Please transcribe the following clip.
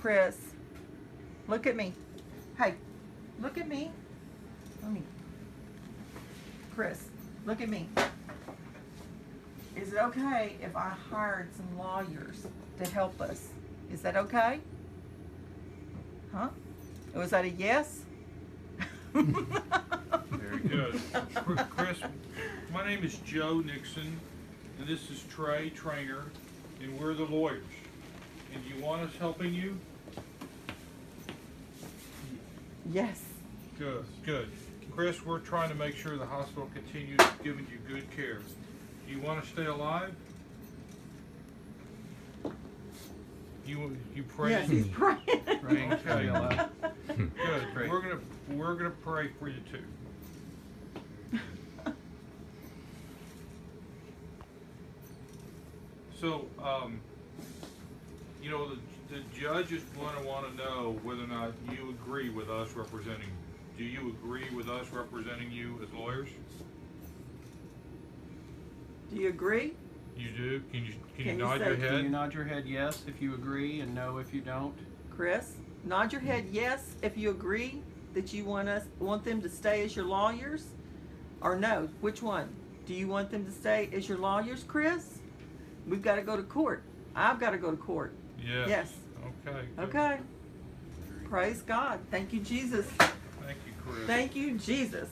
Chris. Look at me. Hey, look at me. Let me. Chris, look at me. Is it okay if I hired some lawyers to help us? Is that okay? Huh? Was that a yes? There he goes. Chris, my name is Joe Nixon, and this is Trey Traynor, and we're the lawyers. And you want us helping you? Yes. Good, good. Chris, we're trying to make sure the hospital continues giving you good care. Do you want to stay alive? You pray? Yes, he's praying. Praying to stay alive. Good. Pray. We're gonna pray for you too. So, you know, the judge is going to want to know whether or not you agree with us representing you. Do you agree with us representing you as lawyers? Do you agree? You do? Can you nod your head? Can you nod your head yes if you agree and no if you don't? Chris, nod your head yes if you agree that you want them to stay as your lawyers, or no? Which one? Do you want them to stay as your lawyers, Chris? We've got to go to court. I've got to go to court. Yes. Yes. Okay. Good. Okay. Praise God. Thank you, Jesus. Thank you, Chris. Thank you, Jesus.